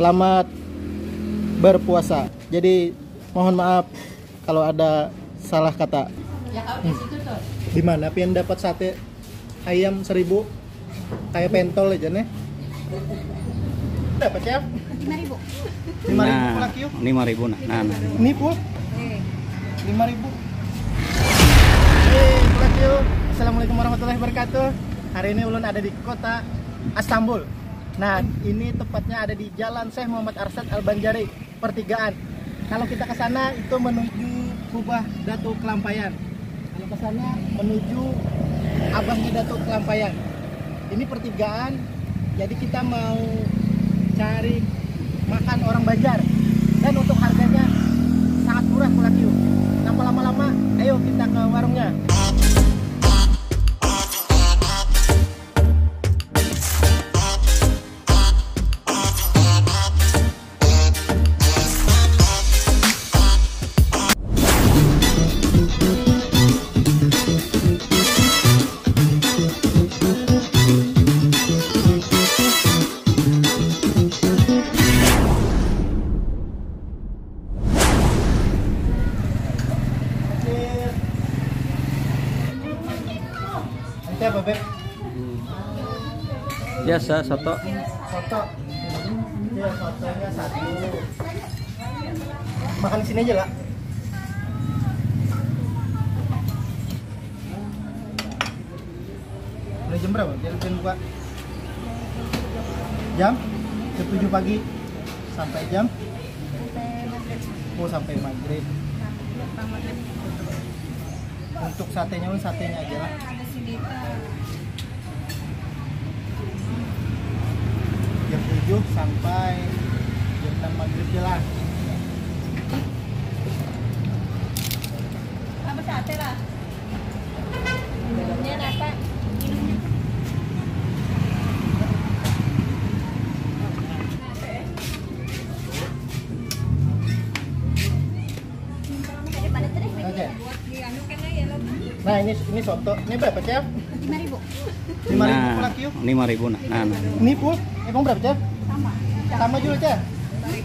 selamat berpuasa. Jadi mohon maaf kalau ada salah kata. Ya kau di situ tuh. Di mana pian dapat sate ayam 1000 kayak pentol aja nih. Dapat siap? 5000. 5000 pulang yuk. 5000 nah. Nah. Ini pun. 5000. Hey, pulang yuk. Assalamualaikum warahmatullahi wabarakatuh. Hari ini ulun ada di kota Astambul. Nah, ini tepatnya ada di Jalan Syekh Muhammad Arsyad Al-Banjari, pertigaan. Kalau kita ke sana itu menuju kubah Datu Kalampayan. Kalau ke sana menuju abangnya Datu Kalampayan. Ini pertigaan, jadi kita mau cari makan orang Banjar. Dan untuk harganya sangat murah pulakiu. Tanpa lama-lama, ayo kita ke warungnya. Biasa soto. Soto. Ya, sotonya satu. Makan di sini aja lah. Udah jam berapa? Jam buka. Jam 7 pagi sampai jam sampai maghrib. Untuk satenya aja lah. Jam 7 sampai jam 6 maghrib jalan. Apa sate lah? Minumnya apa? Nah ini soto, ini berapa chef? 5000. 5000 pulang yuk. 5000 nah. Nah. Ini pun emang berapa chef? Sama. Sama juga chef.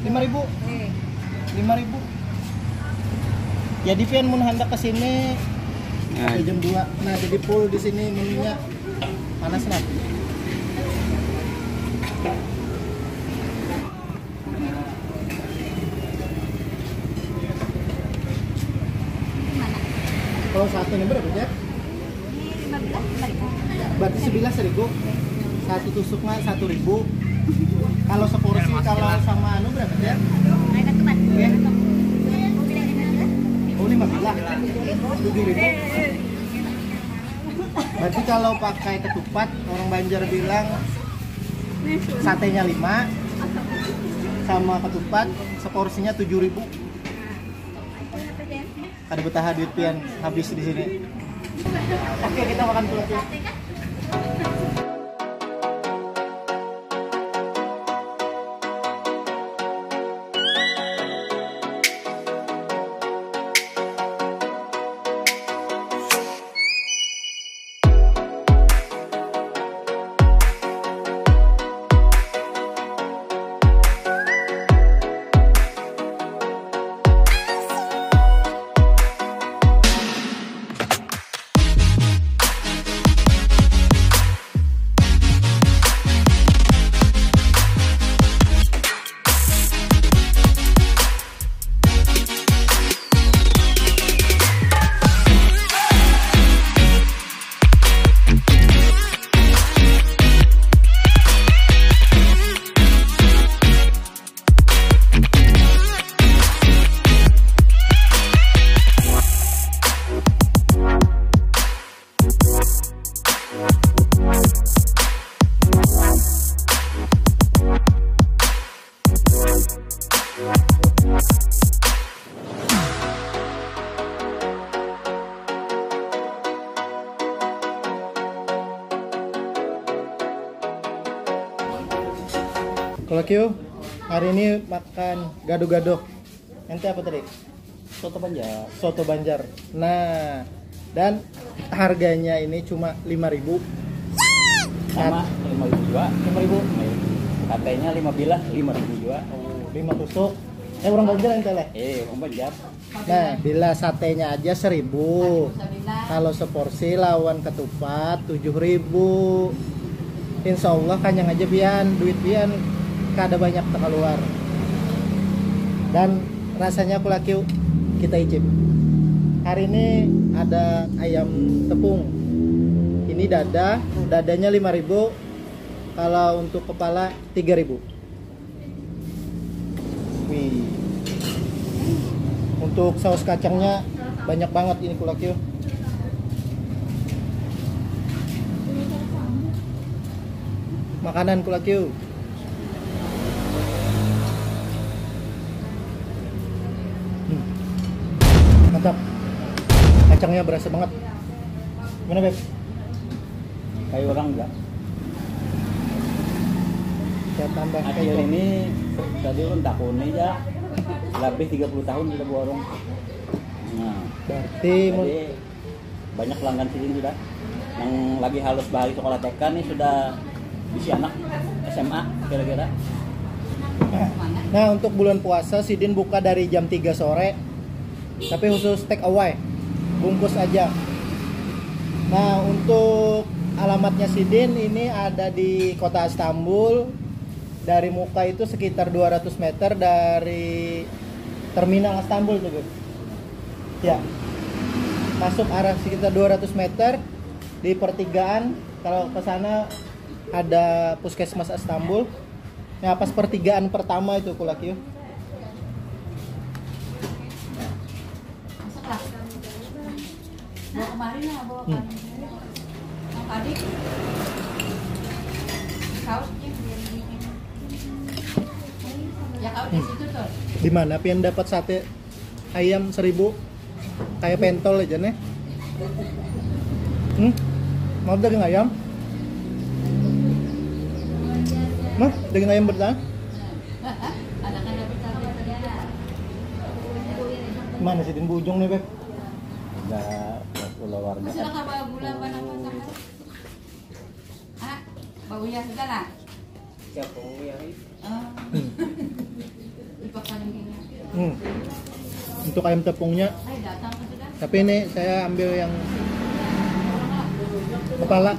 5000. 5000. Jadi pian mun hendak ke sini jam 2. Nah, jadi full di sini menunya panas lah. Kalau satu ini berapa ya? Ini 15.000. Berarti 11.000. Satu tusuknya 1.000. Kalau seporsi kalau sama anu berapa ya? Naik ketupat. Iya. Oh, ini 15. 7.000. Berarti kalau pakai ketupat orang Banjar bilang satenya 5 sama ketupat seporsinya 7.000. Kada betah duit pian habis di sini. Oke, kita makan dulu. Kolakio, hari ini makan gado-gado. Nanti apa tadi? Soto Banjar. Soto Banjar. Nah, dan harganya ini cuma 5000. Sama 5000 juga. 5000. Katanya 5 bilah, 5 ribu juga. Oh, 5 tusuk. Orang Banjar yang teleh? Orang Banjar. Nah, bila satenya aja 1.000. Kalau seporsi lawan ketupat 7.000. Insya Allah kanyang aja pian, duit pian kada banyak terkeluar. Dan rasanya aku laki kita icip. Hari ini ada ayam tepung. Ini dada, dadanya 5.000. Kalau untuk kepala 3.000. Untuk saus kacangnya banyak banget ini kulakyo. Makanan kulakyo. Mantap. Kacangnya berasa banget. Gimana, Beb? Kayak orang enggak? Saya tambah kayak ini tadi kan takuni ya. Lebih 30 tahun sudah borong. Nah, berarti banyak pelanggan sini sudah. Yang lagi halus bahari sekolah TK nih sudah isi anak SMA kira-kira. Nah, untuk bulan puasa Sidin buka dari jam 3 sore. Tapi khusus take away. Bungkus aja. Nah, untuk alamatnya Sidin ini ada di Kota Astambul. Dari muka itu sekitar 200 meter dari terminal Astambul tuh, Beb. Ya. Masuk arah sekitar 200 meter di pertigaan, kalau ke sana ada Puskesmas Astambul. Nah, pas pertigaan pertama itu kulakyu. Bawa kemarin lah, bawa tadi. Sausnya ya, di situ tuh. Di mana pian dapat sate ayam 1.000 kayak pentol aja nih. Mau daging ayam? Mah, daging ayam bertah? Mana sih di ujung nih, Beb? Enggak, pulau warna. Silakan bawa gula warna apa? Ah, baunya sudah lah. Siap, baunya ini. Untuk ayam tepungnya, tapi ini saya ambil yang kepala.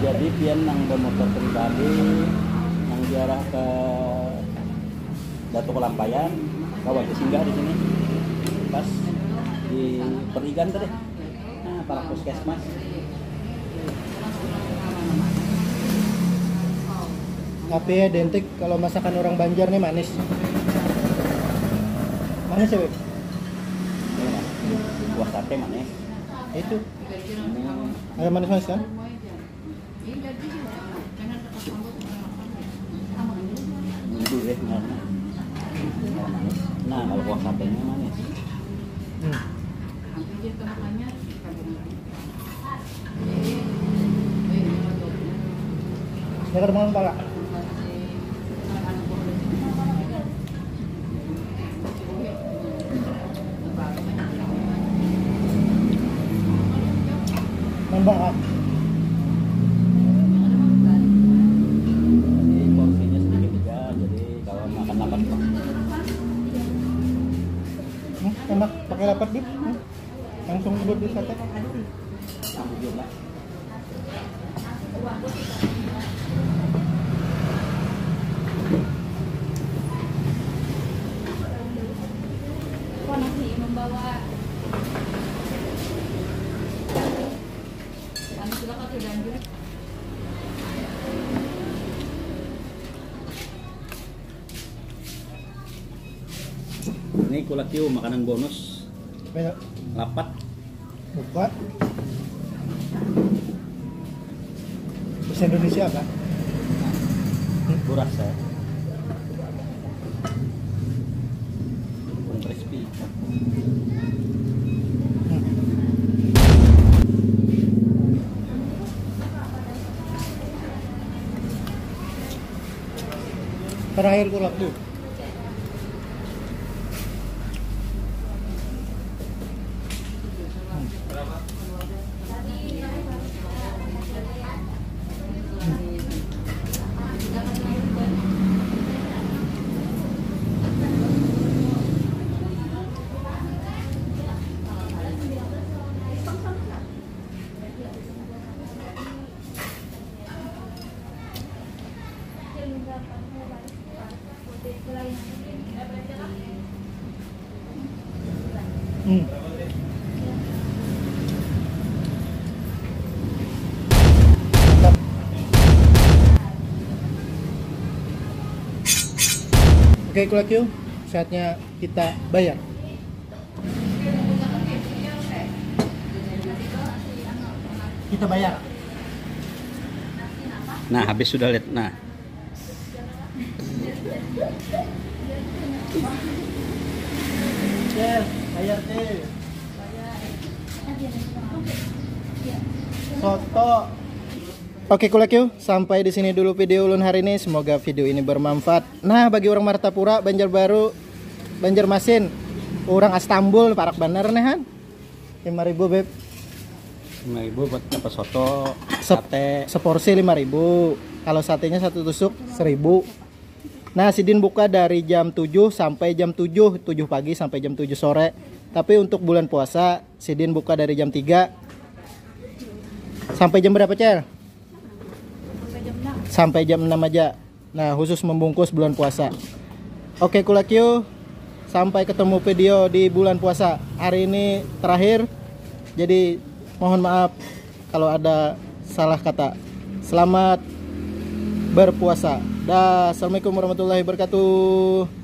Jadi pian nang bermotor pribadi nang diarah ke Datu Kalampayan, kawan singgah di sini. Pas di perigan tadi. Nah, para puskesmas. Tapi identik kalau masakan orang Banjar nih manis. Manis ya, Beb? Buah sate manis. Itu. Agak manis-manis kan? Nah, kalau buah satenya manis. Saya kemarin pala. Nambah. Enak, pakai lapat dip. Langsung buat di sate. Ini kulakyu makanan bonus. Lapat. Buka. Bahasa Indonesia apa? Buras ya. Terakhir kurang tuh. Oke, kulakyu, saatnya kita bayar. Kita bayar. Nah, habis sudah lihat. Nah. Bayar teh. Soto. Oke kulakyu, sampai di sini dulu video ulun hari ini. Semoga video ini bermanfaat. Nah, bagi orang Martapura, Banjarbaru, Banjar Masin, orang Astambul, parak bener nehan. 5.000 beb. 5.000 buat dapat soto, sate. Seporsi 5.000. Kalau satenya satu tusuk 1.000. Nah, Sidin buka dari jam 7 sampai jam 7, 7 pagi sampai jam 7 sore. Tapi untuk bulan puasa, Sidin buka dari jam 3 sampai jam berapa, Cer? Sampai jam 6 aja. Nah, khusus membungkus bulan puasa. Oke kulakyu, sampai ketemu video di bulan puasa. Hari ini terakhir, jadi mohon maaf kalau ada salah kata. Selamat berpuasa. Dah. Assalamualaikum warahmatullahi wabarakatuh.